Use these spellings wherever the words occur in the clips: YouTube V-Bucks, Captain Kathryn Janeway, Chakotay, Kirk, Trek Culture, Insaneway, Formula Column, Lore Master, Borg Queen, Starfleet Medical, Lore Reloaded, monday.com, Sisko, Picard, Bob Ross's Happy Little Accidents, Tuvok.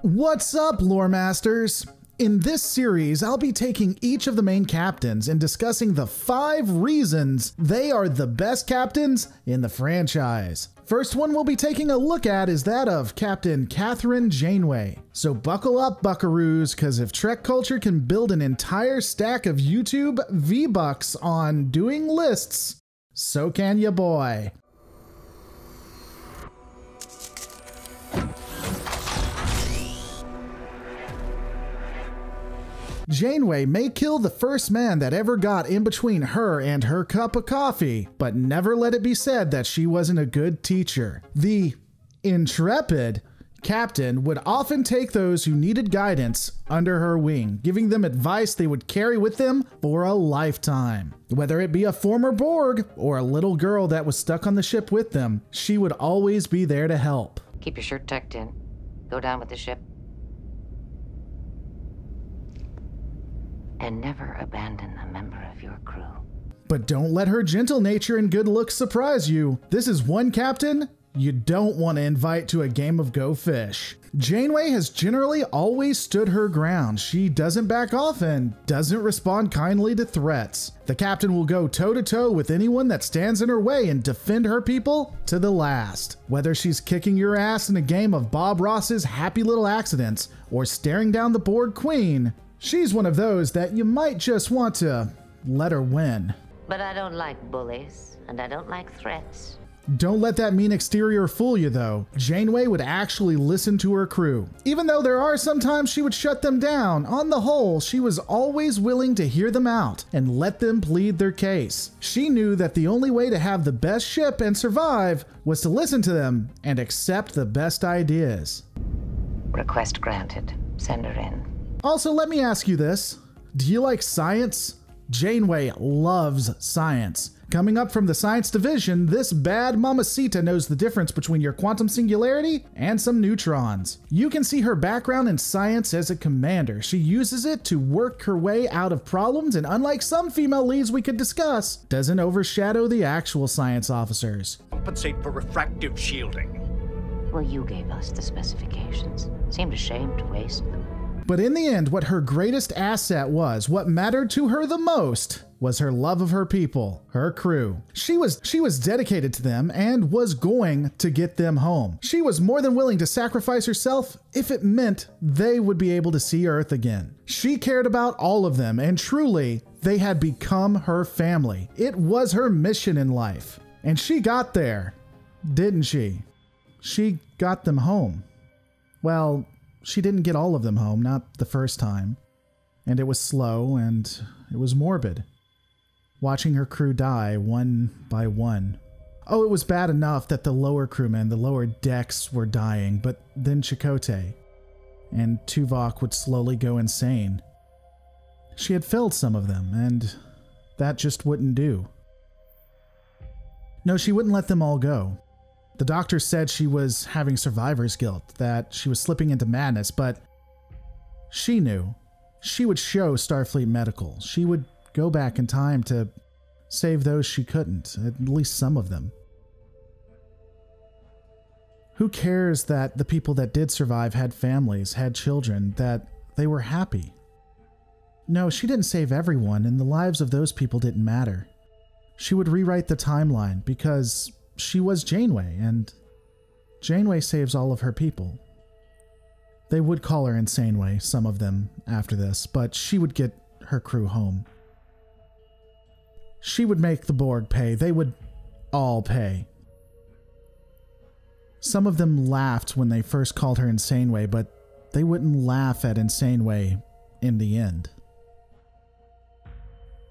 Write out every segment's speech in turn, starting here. What's up, Lore Masters? In this series, I'll be taking each of the main captains and discussing the 5 reasons they are the best captains in the franchise. First one we'll be taking a look at is that of Captain Kathryn Janeway. So buckle up, buckaroos, because if Trek Culture can build an entire stack of YouTube V-Bucks on doing lists, so can ya boy. Janeway may kill the first man that ever got in between her and her cup of coffee, but never let it be said that she wasn't a good teacher. The intrepid captain would often take those who needed guidance under her wing, giving them advice they would carry with them for a lifetime. Whether it be a former Borg or a little girl that was stuck on the ship with them, she would always be there to help. Keep your shirt tucked in. Go down with the ship. And never abandon a member of your crew. But don't let her gentle nature and good looks surprise you. This is one captain you don't want to invite to a game of Go Fish. Janeway has generally always stood her ground. She doesn't back off and doesn't respond kindly to threats. The captain will go toe-to-toe with anyone that stands in her way and defend her people to the last. Whether she's kicking your ass in a game of Bob Ross's Happy Little Accidents or staring down the Borg Queen, she's one of those that you might just want to let her win. But I don't like bullies, and I don't like threats. Don't let that mean exterior fool you, though. Janeway would actually listen to her crew. Even though there are some times she would shut them down, on the whole, she was always willing to hear them out and let them plead their case. She knew that the only way to have the best ship and survive was to listen to them and accept the best ideas. Request granted. Send her in. Also, let me ask you this. Do you like science? Janeway loves science. Coming up from the science division, this bad mamacita knows the difference between your quantum singularity and some neutrons. You can see her background in science as a commander. She uses it to work her way out of problems, and unlike some female leads we could discuss, doesn't overshadow the actual science officers. Compensate for refractive shielding. Well, you gave us the specifications. Seemed a shame to waste them. But in the end, what her greatest asset was, what mattered to her the most, was her love of her people, her crew. She was dedicated to them and was going to get them home. She was more than willing to sacrifice herself if it meant they would be able to see Earth again. She cared about all of them, and truly, they had become her family. It was her mission in life. And she got there, didn't she? She got them home. Well, she didn't get all of them home, not the first time. And it was slow, and it was morbid. Watching her crew die one by one. Oh, it was bad enough that the lower crewmen, the lower decks were dying, but then Chakotay and Tuvok would slowly go insane. She had failed some of them, and that just wouldn't do. No, she wouldn't let them all go. The doctor said she was having survivor's guilt, that she was slipping into madness, but she knew. She would show Starfleet Medical. She would go back in time to save those she couldn't, at least some of them. Who cares that the people that did survive had families, had children, that they were happy? No, she didn't save everyone, and the lives of those people didn't matter. She would rewrite the timeline because she was Janeway, and Janeway saves all of her people. They would call her Insaneway, some of them, after this, but she would get her crew home. She would make the Borg pay. They would all pay. Some of them laughed when they first called her Insaneway, but they wouldn't laugh at Insaneway in the end.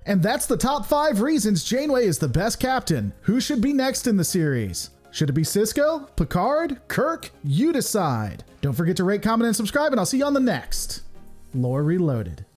And that's the top 5 reasons Janeway is the best captain. Who should be next in the series? Should it be Sisko, Picard, Kirk? You decide. Don't forget to rate, comment, and subscribe, and I'll see you on the next Lore Reloaded.